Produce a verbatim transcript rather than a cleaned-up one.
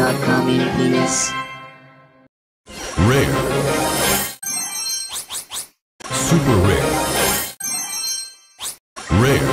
not coming, penis. Rare. Super rare. Rare.